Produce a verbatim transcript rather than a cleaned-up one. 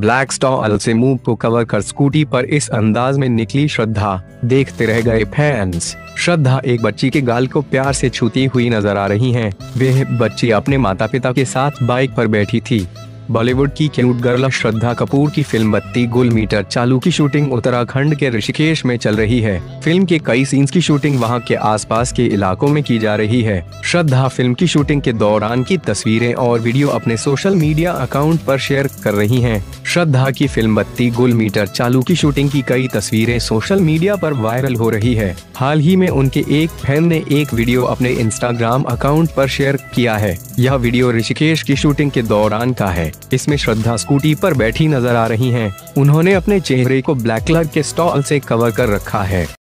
Black stall से मुंह को कवर कर स्कूटी पर इस अंदाज में निकली श्रद्धा, देखते रह गए फैंस। श्रद्धा एक बच्ची के गाल को प्यार से छूती हुई नजर आ रही हैं। वह बच्ची अपने माता पिता के साथ बाइक पर बैठी थी। बॉलीवुड की क्यूट गर्ल श्रद्धा कपूर की फिल्म बत्ती गुल मीटर चालू की शूटिंग उत्तराखंड के ऋषिकेश में चल रही है। फिल्म के कई सीन्स की शूटिंग वहां के आसपास के इलाकों में की जा रही है। श्रद्धा फिल्म की शूटिंग के दौरान की तस्वीरें और वीडियो अपने सोशल मीडिया अकाउंट पर शेयर कर रही हैं। श्रद्धा की फिल्म बत्ती गुल मीटर चालू की शूटिंग की कई तस्वीरें सोशल मीडिया पर वायरल हो रही है। हाल ही में उनके एक फैन ने एक वीडियो अपने इंस्टाग्राम अकाउंट पर शेयर किया है। यह वीडियो ऋषिकेश की शूटिंग के दौरान का है। इसमें श्रद्धा स्कूटी पर बैठी नजर आ रही हैं। उन्होंने अपने चेहरे को ब्लैक कलर के स्टॉल से कवर कर रखा है।